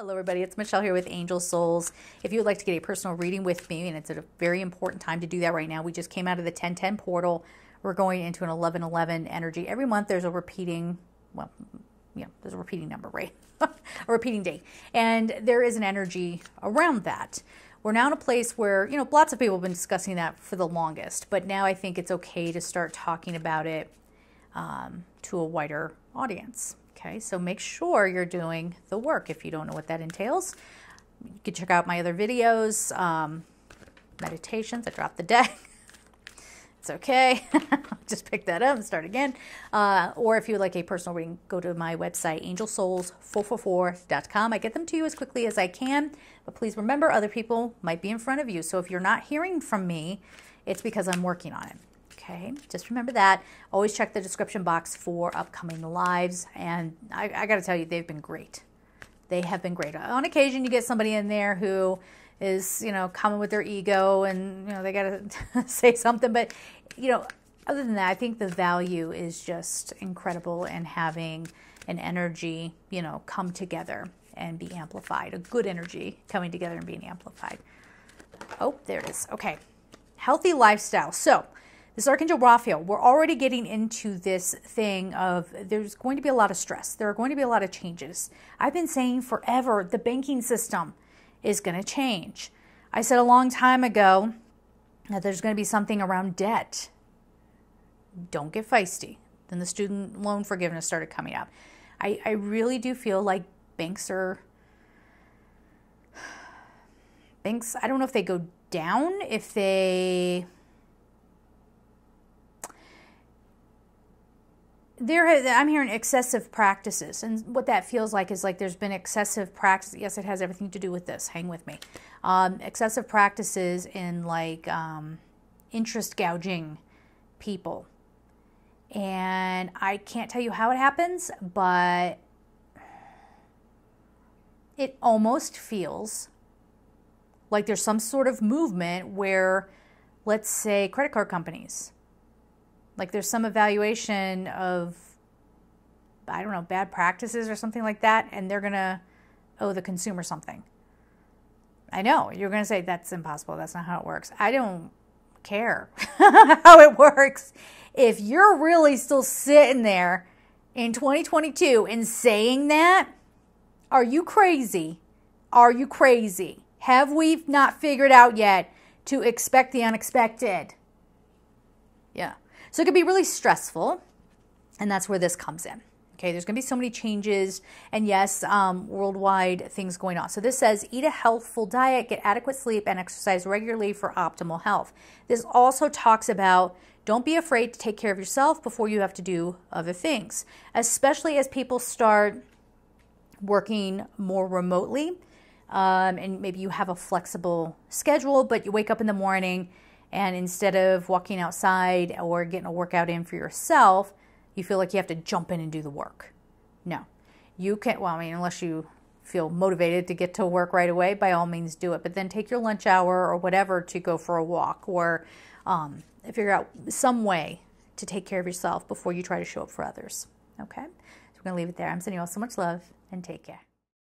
Hello everybody, it's Michelle here with Angel Souls. If you would like to get a personal reading with me, and it's a very important time to do that right now, we just came out of the 1010 portal. We're going into an 1111 energy. Every month there's a repeating, well, yeah, there's a repeating number, right? A repeating date. And there is an energy around that. We're now in a place where, you know, lots of people have been discussing that for the longest, but now I think it's okay to start talking about it to a wider audience. Okay, so make sure you're doing the work. If you don't know what that entails, you can check out my other videos, meditations. I dropped the deck. It's okay. Just pick that up and start again. Or if you would like a personal reading, go to my website, angelsouls444.com. I get them to you as quickly as I can. But please remember, other people might be in front of you. So if you're not hearing from me, it's because I'm working on it. Okay, just remember that. Always check the description box for upcoming lives. And I got to tell you, they've been great. They have been great. On occasion, you get somebody in there who is, you know, coming with their ego and, you know, they got to say something. But, you know, other than that, I think the value is just incredible in having an energy, you know, come together and be amplified. A good energy coming together and being amplified. Oh, there it is. Okay. Healthy lifestyle. So, this Archangel Raphael, we're already getting into this thing of there's going to be a lot of stress. There are going to be a lot of changes. I've been saying forever, the banking system is going to change. I said a long time ago that there's going to be something around debt. Don't get feisty. Then the student loan forgiveness started coming up. I really do feel like banks, I don't know if they go down, if they... I'm hearing excessive practices, and what that feels like is like there's been excessive practice. Yes, it has everything to do with this. Hang with me. Excessive practices in like interest gouging people, and I can't tell you how it happens, but it almost feels like there's some sort of movement where, let's say, credit card companies. Like there's some evaluation of, I don't know, bad practices or something like that, and they're going to owe the consumer something. I know, you're going to say, that's impossible, that's not how it works. I don't care how it works. If you're really still sitting there in 2022 and saying that, are you crazy? Are you crazy? Have we not figured out yet to expect the unexpected? Yeah. So it could be really stressful, and that's where this comes in. Okay, there's going to be so many changes, and yes, worldwide things going on. So this says, eat a healthful diet, get adequate sleep, and exercise regularly for optimal health. This also talks about don't be afraid to take care of yourself before you have to do other things, especially as people start working more remotely, and maybe you have a flexible schedule, but you wake up in the morning, and instead of walking outside or getting a workout in for yourself, you feel like you have to jump in and do the work. No, you can't. Well, I mean, unless you feel motivated to get to work right away, by all means do it. But then take your lunch hour or whatever to go for a walk, or figure out some way to take care of yourself before you try to show up for others. Okay, so we're going to leave it there. I'm sending you all so much love, and take care.